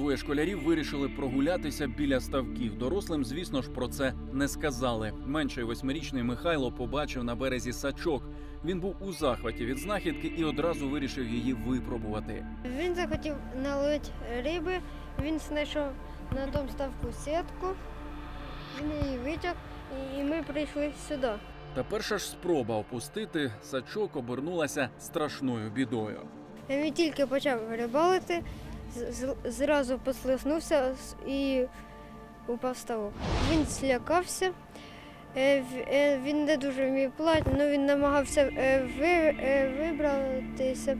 Двоє школярів вирішили прогулятися біля ставків. Дорослим, звісно ж, про це не сказали. Менший восьмирічний Михайло побачив на березі сачок. Він був у захваті від знахідки і одразу вирішив її випробувати. Він захотів наловити риби, він знайшов на тому ставку сітку, він її витяг, і ми прийшли сюди. Та перша ж спроба опустити сачок обернулася страшною бідою. Він тільки почав рибалити, зразу послизнувся і упав ставок. Він злякався, він не дуже вмів плавати, але він намагався вибратися,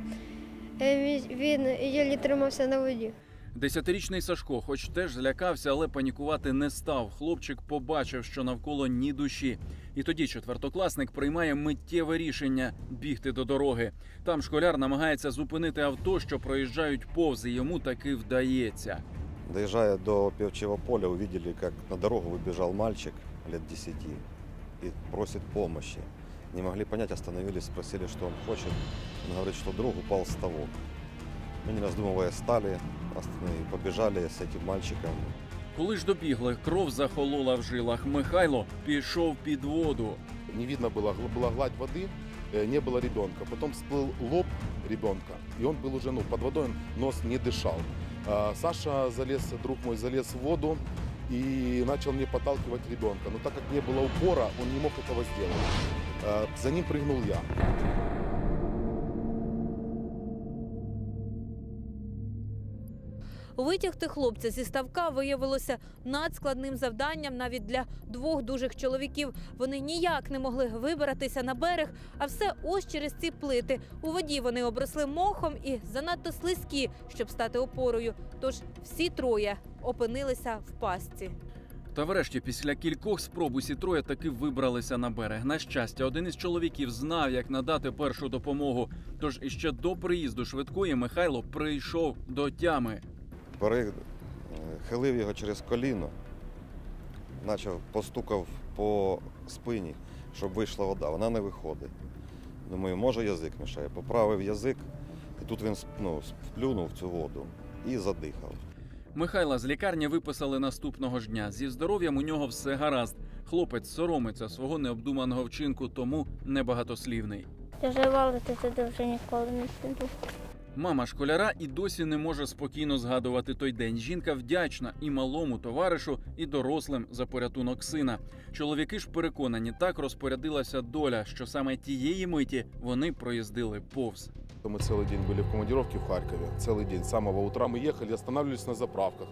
він єлі тримався на воді. 10-річний Сашко хоч теж злякався, але панікувати не став. Хлопчик побачив, що навколо ні душі. І тоді четвертокласник приймає миттєве рішення – бігти до дороги. Там школяр намагається зупинити авто, що проїжджають повз, і йому таки вдається. Доїжджає до півчого поля, побачили, як на дорогу вибіжав мальчик лет 10 і просить допомоги. Не могли зрозуміти, зупинилися, спросили, що він хоче. Він говорить, що друг упав з ставок. Ми, не роздумували, стали, побіжали з цим мальчиком. Коли ж добігли, кров захолола в жилах. Михайло пішов під воду. Не видно було, була гладь води, не було дитинка. Потім сплив лоб дитинка, і він був вже під водою, нос не дихав. Саша, друг мій, заліз в воду і почав мені підталкувати дитинка. Але так як не було упора, він не мог цього зробити. За ним пригнув я. Витягти хлопця зі ставка виявилося надскладним завданням навіть для двох дужих чоловіків. Вони ніяк не могли вибратися на берег, а все ось через ці плити. У воді вони обросли мохом і занадто слизькі, щоб стати опорою. Тож всі троє опинилися в пастці. Та врешті після кількох спроб усі троє таки вибралися на берег. На щастя, один із чоловіків знав, як надати першу допомогу. Тож іще до приїзду швидкої Михайло прийшов до тями. Перехилив його через коліно, постукав по спині, щоб вийшла вода. Вона не виходить. Думаю, може язик мішає. Поправив язик, і тут він сплюнув цю воду і задихав. Михайла з лікарні виписали наступного ж дня. Зі здоров'ям у нього все гаразд. Хлопець соромиться свого необдуманого вчинку, тому небагатослівний. Переживала, ти туди вже ніколи не піду. Мама школяра і досі не може спокійно згадувати той день. Жінка вдячна і малому товаришу, і дорослим за порятунок сина. Чоловіки ж переконані, так розпорядилася доля, що саме тієї миті вони проїздили повз. Ми цілий день були в командировці в Харкові. Цілий день, з самого утра ми їхали, зупинялися на заправках,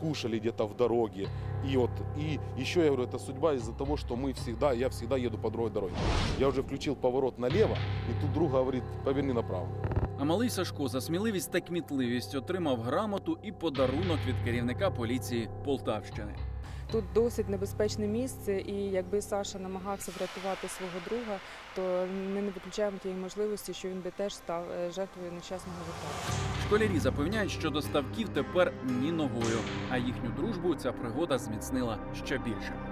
кушали десь в дорозі. І ще, я говорю, це судьба із-за того, що ми завжди, я завжди їду по другій дорозі. Я вже включив поворот наліво, і тут друг говорить, поверни направо. А малий Сашко за сміливість та кмітливість отримав грамоту і подарунок від керівника поліції Полтавщини. Тут досить небезпечне місце, і якби Саша намагався врятувати свого друга, то ми не виключаємо тієї можливості, що він би теж став жертвою нещасного випадку. Школярі запевняють, що до ставків тепер ні ногою, а їхню дружбу ця пригода зміцнила ще більше.